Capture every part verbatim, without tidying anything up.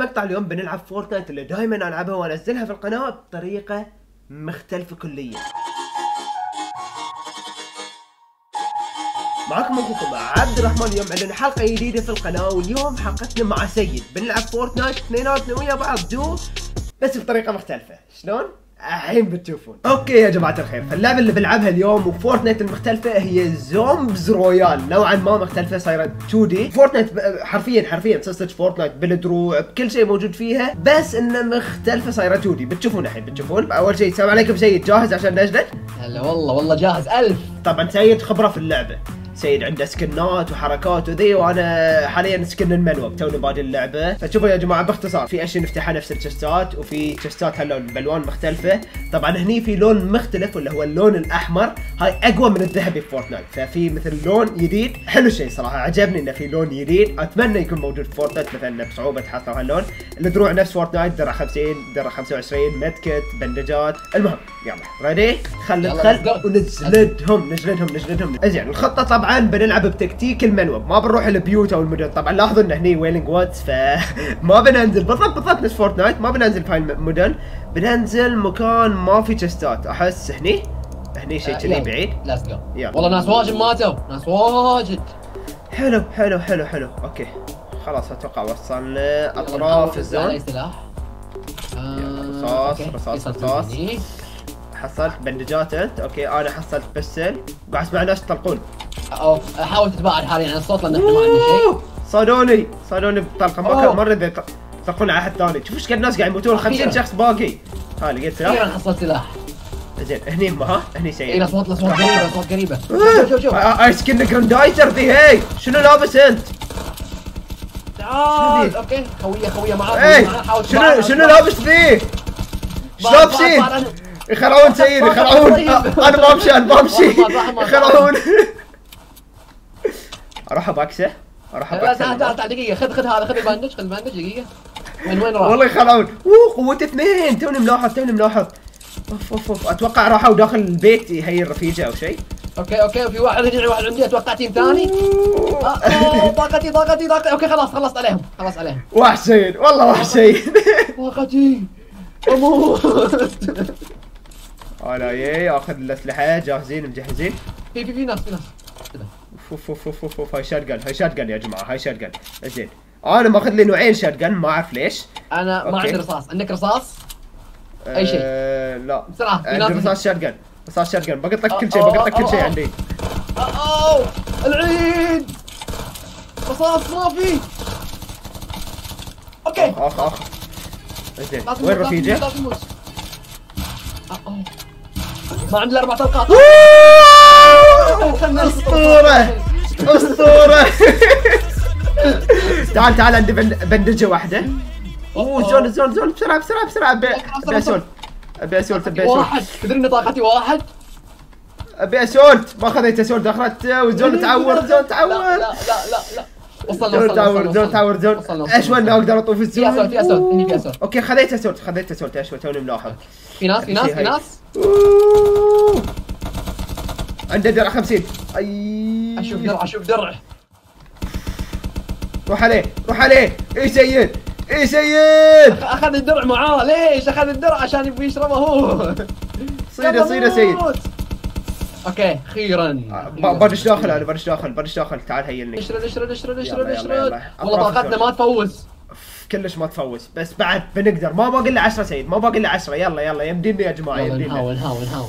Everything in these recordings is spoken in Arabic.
مقطع اليوم بنلعب فورتنايت اللي دايما العبها وانزلها في القناه بطريقه مختلفه كليا. معكم اخوكم عبدالرحمن، اليوم عندنا حلقه جديده في القناه واليوم حلقتنا مع سيد بنلعب فورتنايت اثنيناتنا ويا بعض دو بس بطريقه مختلفه، شلون؟ الحين بتشوفون. اوكي يا جماعه الخير، فاللعبه اللي بنلعبها اليوم وفورتنايت المختلفه هي زومبز رويال، نوعا ما مختلفه صايره تو دي. فورتنايت حرفيا حرفيا سلسله فورتنايت بالدروع بكل شيء موجود فيها، بس انها مختلفه صايره تو دي. بتشوفون الحين بتشوفون. اول شيء السلام عليكم سيد، جاهز عشان نجلد؟ هلا والله والله جاهز ألف. طبعا سيد خبره في اللعبه، سيد عنده سكنات وحركات وذي، وانا حاليا سكن المنوب توني بادي اللعبه. فشوفوا يا جماعه باختصار في اشياء نفتحها نفس الشستات، وفي شستات هاللون بالوان مختلفه. طبعا هني في لون مختلف واللي هو اللون الاحمر، هاي اقوى من الذهبي بفورتنايت، ففي مثل لون جديد حلو شيء صراحه، عجبني انه في لون جديد، اتمنى يكون موجود في فورتنايت مثلا بصعوبه تحصلوا هاللون. الدروع نفس فورتنايت، درع خمسين، درع خمسة وعشرين، متكت، بندجات. المهم يلا ريدي، خل ندخل ونجلدهم نجلدهم نجلدهم. زين الخطه طبعا بنلعب بتكتيك المنوب، ما بنروح البيوت او المدن. طبعا لاحظوا ان هني ويلينج واتس، فما بننزل بالضبط بالضبط نفس فورتنايت، ما بننزل في هاي المدن، بننزل مكان ما في تشستات. احس هني هني شيء كذي آه بعيد. ليتس جو. والله ناس واجد ماتوا، ناس واجد. حلو حلو حلو حلو، اوكي خلاص اتوقع وصلنا اطراف الزون. سلاح رصاص رصاص رصاص. حصلت بندجات انت، اوكي انا حصلت بسل، قاعد اسمع ناس يطلقون. اوه احاول تتباعد حاليا عن الصوت لان احنا ما عندنا شيء. صادوني صادوني بطلقه، ما كان مره يطلقون على احد ثاني. شوف ايش قد ناس قاعد يموتون، خمسين شخص باقي. ها لقيت سلاح؟ اخيرا حصلت سلاح. زين هني هم ها هني سيء. اي اصوات اصوات قريبه اصوات قريبه. شوف شوف شوف هاي سكن جراندايزر ذي، هي شنو لابس انت؟ تعال اوكي خويه خويه معاك. شنو شنو لابس ذي؟ شو لابسين؟ يخرعون سيدي يخرعون، انا ما امشي انا ما امشي يخرعون. اروح اباكسه اروح اباكسه. تعال تعال تعال دقيقه، خذ خذ هذا خذ الباندج خذ الباندج دقيقه. من وين راح؟ والله يخرعون. اوه قوته اثنين، توني ملاحظ توني ملاحظ. اوف اوف اوف اتوقع راحوا داخل البيت يهيئ الرفيجه او شيء. اوكي اوكي وفي واحد هنا واحد عندي، اتوقع تيم ثاني. اوه ضاقتي ضاقتي ضاقتي. اوكي خلاص خلصت عليهم خلصت عليهم. وحشين والله وحشين. ضاقتي اموت. انا ياي اخذ الاسلحه، جاهزين مجهزين. في في في ناس في ناس. اوف اوف اوف اوف اوف هاي شاتجن هاي شاتجن يا جماعه هاي شاتجن. زين انا ماخذ لي نوعين شاتجن ما اعرف ليش. انا أوكي. ما عندي رصاص، عندك رصاص؟ اي شيء؟ أه لا بسرعه عندي رصاص شاتجن رصاص شاتجن بقط لك كل شيء بقط لك كل شيء عندي. اوه العيد رصاص ما في. اوكي اخ اخ زين وين رفيجه؟ ما عندي الاربع طلقات. اسطوره اسطوره. تعال تعال عندي بندجه واحده. اوه زول زول زول بسرعه بسرعه بسرعه. ابي ابي اسولت ابي اسولت ابي اسولت. واحد تدري ان طاقتي واحد. ابي اسولت ما خذيت اسولت دخلت وزول تعور زول تعور. لا لا لا لا وصلنا وصلنا تعور زول تعور زول. اشول ما اقدر اطوف الزول. في اسولت في اسولت هني في اسولت. اوكي خذيت اسولت خذيت اسولت اشول توني ملاحظ. في ناس في ناس في ناس. عنده درع خمسين. اي اشوف درع اشوف درع. روح عليه روح عليه. اي سيد اي سيد. اخذ الدرع معاه ليش؟ اخذ الدرع عشان يبغى يشربه هو. صيده صيده سيد. اوكي اخيرا. برش داخل انا برش داخل برش داخل تعال هيلني. اشرد اشرد اشرد اشرد اشرد. والله طاقتنا ما تفوز. كلش ما تفوز بس بعد بنقدر. ما باقي الا عشرة سيد ما باقي الا عشرة. يلا يلا يمدينا يا جماعه يمدينا. نحاول نحاول نحاول.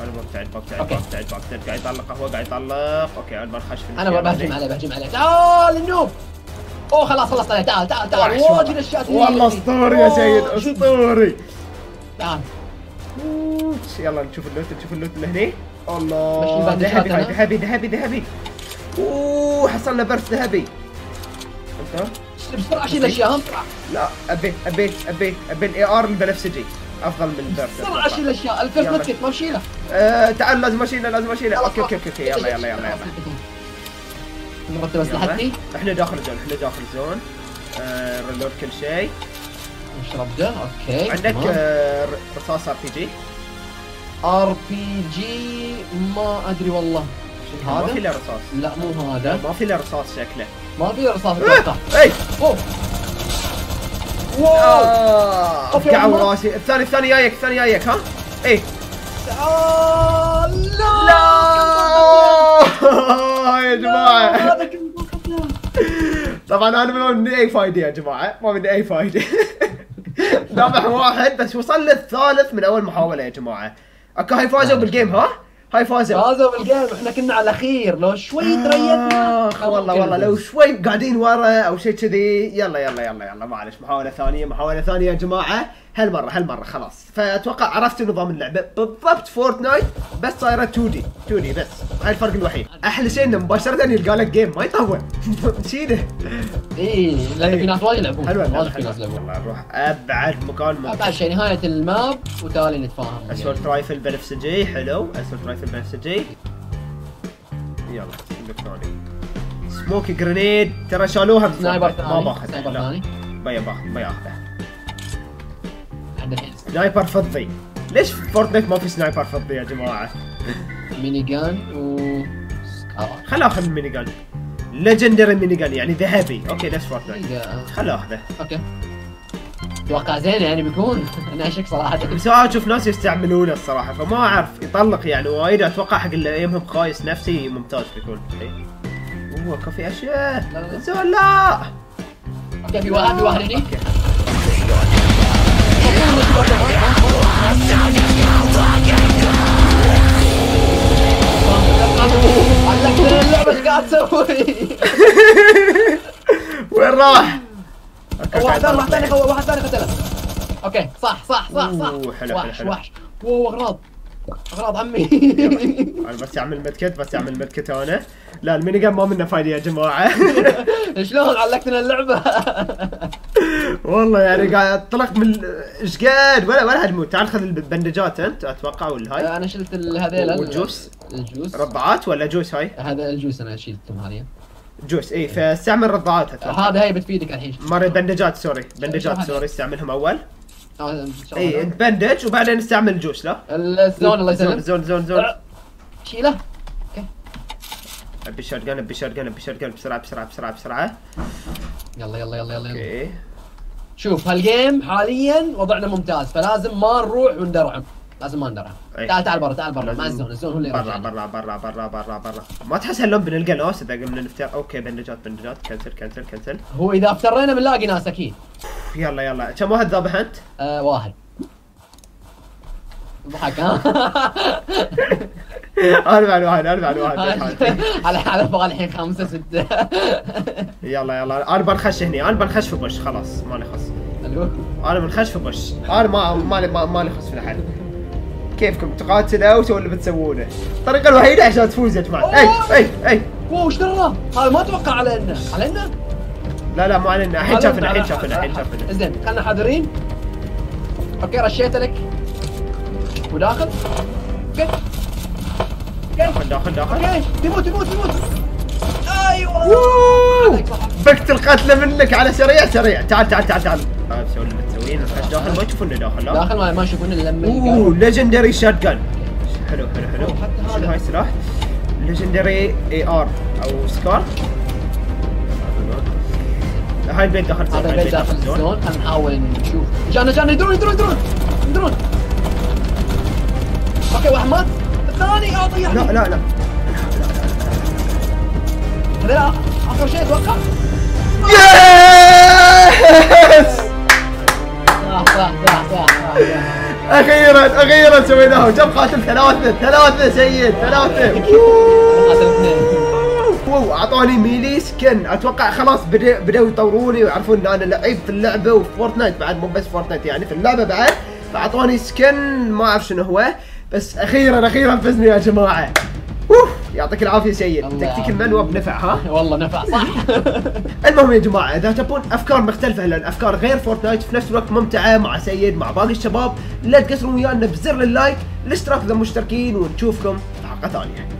انا ببتعد ببتعد ببتعد ببتعد. قاعد يطلق هو قاعد يطلق. اوكي انا بنخش في انا بهجم عليه بهجم عليه. تعال النوب. اوه خلاص خلصت عليه. تعال تعال تعال. واجد الشات والله اسطوري يا سيد اسطوري. تعال يلا نشوف اللوت نشوف اللوت اللي هني. الله ذهبي ذهبي ذهبي ذهبي. اوه حصلنا برس ذهبي. انت بسرعه شيل الاشياء بسرعه. لا ابيت ابيت ابيت ابي الاي ار البنفسجي. افضل من بيرفلت. بسرعه اشيل الاشياء، البيرفلت كيت ما اشيله. آه تعال لازم اشيله لازم اشيله. اوكي اوكي اوكي يلا يلا يلا يلا. نرتب اسلحتي. احنا داخل الزون احنا داخل الزون. آه ريلود كل شيء. نشرب ده اوكي. عندك آه رصاص ار بي جي. ار بي جي ما ادري والله. هذا؟ ما في له رصاص. لا مو هذا. ما في له رصاص شكله. ما في له رصاص اتوقع. اي اوه. واو. قعوا راسي، الثاني الثاني جايك الثاني جايك ها؟ اي. لا. لا يا جماعة. طبعا انا ما مني اي فايدة يا جماعة، ما مني اي فايدة. ذابح واحد بس وصل للثالث من اول محاولة يا جماعة. اكو هاي فازوا بالجيم ها؟ هاي فازوا فازوا بالجيم، احنا كنا على خير لو شوي تريتنا. اخ والله والله لو شوي قاعدين ورا او شيء كذي. يلا يلا يلا يلا معلش محاولة ثانية محاولة ثانية يا جماعة، هالمرة هالمرة خلاص. فاتوقع عرفت نظام اللعبة بالضبط فورتنايت بس صايرة تو دي تو دي بس، هاي الفرق الوحيد. احلى شيء انه مباشرة يلقى لك جيم ما يطول شيله. اي لان في ناس وايد يلعبون وايد في ناس يلعبون. يلا نروح ابعد مكان ممكن ابعد شيء نهاية الماب وتالي نتفاهم. اسود ترايفل بيرف سجي حلو، اسود ترايفل بيرف سجي. يلا عندك ثاني سموكي جرنيد ترى شالوها بسنايبر ثاني. ما باخذ سنايبر ثاني بيا باخذ بيا اخذه. سنايبر فضي، ليش فورتنايت ما في سنايبر فضي يا جماعة؟ ميني جان و خل اخذ الميني جان، ليجندري ميني جان يعني ذهبي، اوكي نفس فورتنايت، خل اخذه. اوكي. اتوقع زين يعني بيكون، انا اشك صراحة. بس اشوف ناس يستعملونه الصراحة فما اعرف يطلق يعني وايد، اتوقع حق اللي يمهم خايس نفسي ممتاز بيكون. اوه كافي اشياء. لا لا. اوكي في واحد في واحد هني. وين راح؟ واحد ثاني واحد ثاني قتله. اوكي صح صح صح صح. وحش وحش. اوه اغراض اغراض عمي. انا بس اعمل مدكت بس اعمل مدكت انا. لا الميني جيم ما منه فايده يا جماعه. شلون علقتنا اللعبه؟ والله يعني قاعد طلقت من ايش قد ولا ولا هالموت. تعال خذ البندجات انت اتوقع ولا هاي؟ انا شلت هذيلا والجوس الجوس رضعات ولا جوس هاي؟ هذا الجوس انا شيلتهم هذيا. جوس اي فاستعمل رضعات اتوقع. هذا هاي بتفيدك الحين. مره بندجات سوري بندجات سوري استعملهم اول. اي تبندج وبعدين استعمل جوس لا؟ الزون الله يسلمك. زون زون زون شيله. اوكي. ابي شات جن ابي شات جن ابي شات جن بسرعه بسرعه بسرعه بسرعه. يلا يلا يلا يلا. اوكي. شوف هالجيم حاليا وضعنا ممتاز فلازم ما نروح وندرعم، لازم ما ندرعم. تعال تعال برا تعال برا مع الزون، الزون هو اللي برا برا برا برا برا برا. ما تحس هاللون بنلقى ناس اذا قمنا نفتر. اوكي بندجات بندجات كنسل كنسل كنسل. هو اذا افترينا بنلاقي ناس اكيد. يلا يلا كم واحد ذابح انت؟ آه واحد. ضحك ها؟ انا بعد واحد انا بعد واحد على على بال الحين خمسه سته. يلا يلا انا بنخش هني انا بنخش في بوش خلاص مالي خص. انا بنخش في بوش انا ما مالي مالي خص في احد. كيفكم تقاتلوا وسووا اللي بتسوونه. الطريقه الوحيده عشان تفوز يا جماعه. اي اي اي واو ايش دراه؟ هذا ما اتوقع علينا علينا؟ لا لا مو علينا الحين شافنا الحين شافنا الحين شافنا. زين خلينا حاضرين. اوكي رشيت لك وداخل. اوكي داخل داخل داخل. اوكي تموت تموت تموت. ايوه بكت القتله منك على سريع سريع. تعال تعال تعال تعال. تعال سوي اللي بتسوينه داخل ما يشوفونا داخل لا. داخل ما يشوفونا الا لما اوه ليجندري شات جن. حلو حلو حلو. حتى هاي سلاح ليجندري اي ار او سكار. هاي البيت داخل الزون. هذا البيت داخل الزون خلينا نحاول نشوف. جانا جانا درون درون درون درون. اوكي واحد مات. الثاني اه طيحني. لا لا لا. هذا اخر شيء اتوقع. يس اخيرا اخيرا سويناها. كم قاتل؟ ثلاثة ثلاثة سيد ثلاثة. واو اعطوني ميلي سكن اتوقع خلاص بدأوا يطوروني ويعرفون ان انا لعيب في اللعبة وفورتنايت بعد مو بس فورتنايت يعني في اللعبة بعد. فاعطوني سكن ما اعرف شنو هو بس اخيرا اخيرا فزنا يا جماعة. يعطيك العافيه سيد، تكتيك المنوى بنفع ها؟ والله نفع صح. المهم يا جماعه اذا تبون افكار مختلفه لان افكار غير فورتنايت في نفس الوقت ممتعه مع سيد مع باقي الشباب، لا تقصروا ويانا بزر اللايك، الاشتراك اذا مشتركين ونشوفكم حلقه ثانيه.